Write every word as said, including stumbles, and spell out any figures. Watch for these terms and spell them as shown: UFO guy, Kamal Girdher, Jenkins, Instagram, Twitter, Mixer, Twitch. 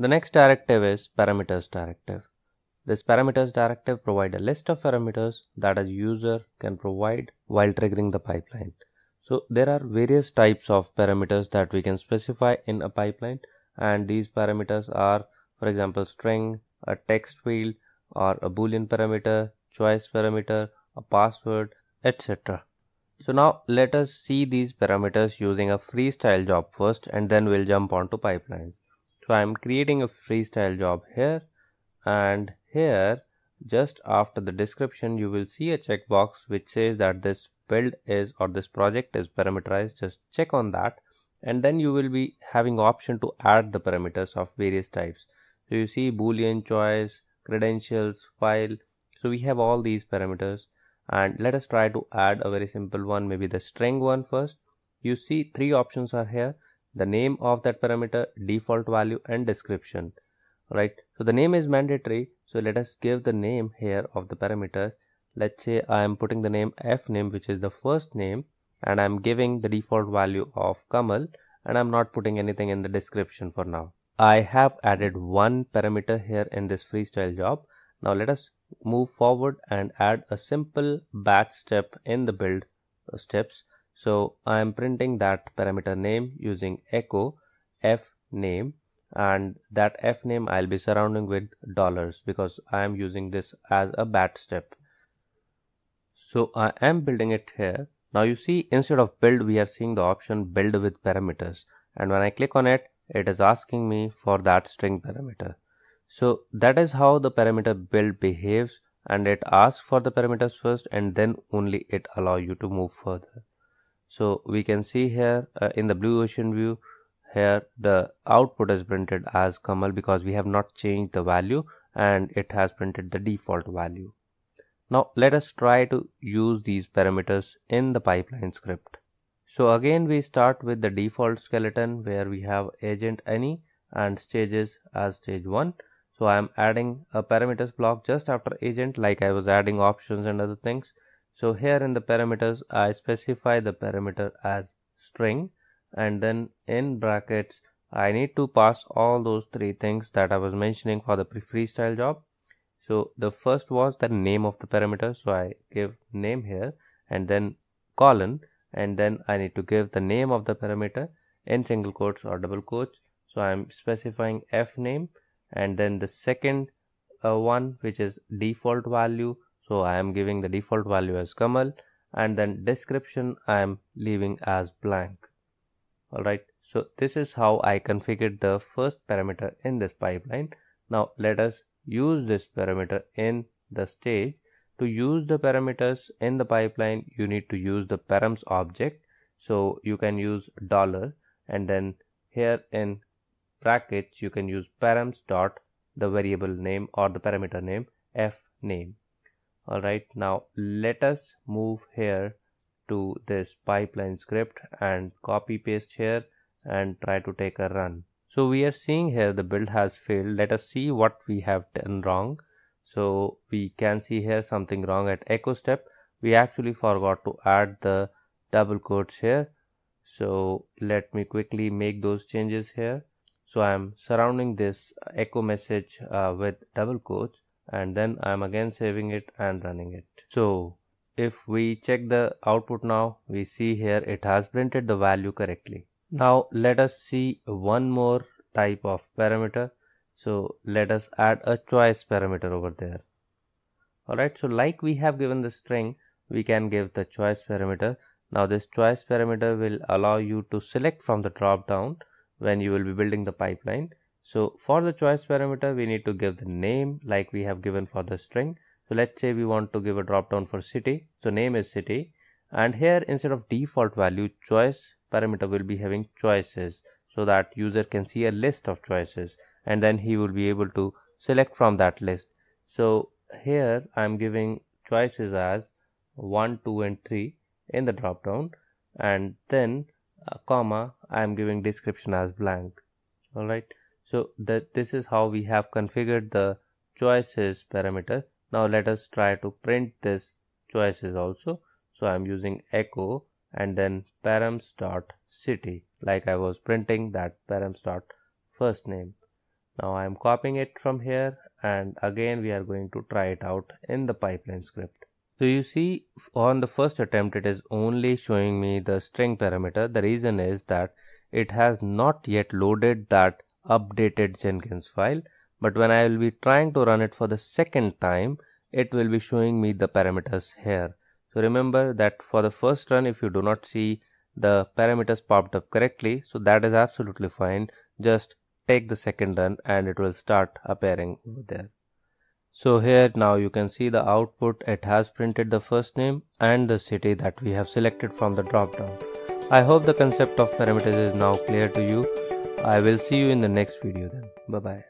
The next directive is parameters directive. This parameters directive provides a list of parameters that a user can provide while triggering the pipeline. So there are various types of parameters that we can specify in a pipeline, and these parameters are, for example, string, a text field, or a boolean parameter, choice parameter, a password, et cetera. So now let us see these parameters using a freestyle job first, and then we'll jump on to pipelines. So I'm creating a freestyle job here, and here just after the description you will see a checkbox which says that this build is or this project is parameterized. Just check on that, and then you will be having option to add the parameters of various types. So you see boolean, choice, credentials, file. So we have all these parameters. And let us try to add a very simple one, maybe the string one first. You see three options are here: the name of that parameter, default value, and description, right? So the name is mandatory. So let us give the name here of the parameter. Let's say I am putting the name F name, which is the first name, and I'm giving the default value of Kamal, and I'm not putting anything in the description for now. I have added one parameter here in this freestyle job. Now let us move forward and add a simple batch step in the build steps. So I am printing that parameter name using echo f name, and that f name I'll be surrounding with dollars because I am using this as a batch step. So I am building it here. Now you see, instead of build we are seeing the option build with parameters, and when I click on it, it is asking me for that string parameter. So that is how the parameter build behaves, and it asks for the parameters first, and then only it allows you to move further. So we can see here uh, in the blue ocean view, here the output is printed as Kamal because we have not changed the value, and it has printed the default value. Now let us try to use these parameters in the pipeline script. So again we start with the default skeleton where we have agent any and stages as stage one. So I am adding a parameters block just after agent, like I was adding options and other things. So here in the parameters, I specify the parameter as string, and then in brackets, I need to pass all those three things that I was mentioning for the freestyle job. So the first was the name of the parameter. So I give name here, and then colon, and then I need to give the name of the parameter in single quotes or double quotes. So I am specifying f name. And then the second uh, one, which is default value. So I am giving the default value as Kamal, and then description I am leaving as blank. All right. So this is how I configured the first parameter in this pipeline. Now let us use this parameter in the stage. To use the parameters in the pipeline, you need to use the params object. So you can use dollar, and then here in brackets you can use params dot the variable name or the parameter name f name. All right, now let us move here to this pipeline script and copy paste here and try to take a run. So we are seeing here the build has failed. Let us see what we have done wrong. So we can see here something wrong at echo step. We actually forgot to add the double quotes here. So let me quickly make those changes here. So I'm surrounding this echo message uh, with double quotes, and then I'm again saving it and running it. So if we check the output now, we see here it has printed the value correctly. Now let us see one more type of parameter. So let us add a choice parameter over there. Alright, so like we have given the string, we can give the choice parameter. Now this choice parameter will allow you to select from the drop down when you will be building the pipeline. So for the choice parameter, we need to give the name like we have given for the string. So let's say we want to give a drop down for city. So name is city, and here instead of default value, choice parameter will be having choices, so that user can see a list of choices, and then he will be able to select from that list. So here I'm giving choices as one, two and three in the drop down, and then Uh, comma I am giving description as blank. All right, so that this is how we have configured the choices parameter. Now let us try to print this choices also. So I am using echo and then params dot city, like I was printing that params dot first name. Now I am copying it from here, and again we are going to try it out in the pipeline script. So you see, on the first attempt it is only showing me the string parameter. The reason is that it has not yet loaded that updated Jenkins file, but when I will be trying to run it for the second time, it will be showing me the parameters here. So remember that for the first run, if you do not see the parameters popped up correctly, so that is absolutely fine. Just take the second run and it will start appearing over there. So here now you can see the output. It has printed the first name and the city that we have selected from the drop down. I hope the concept of parameters is now clear to you. I will see you in the next video then. Bye bye.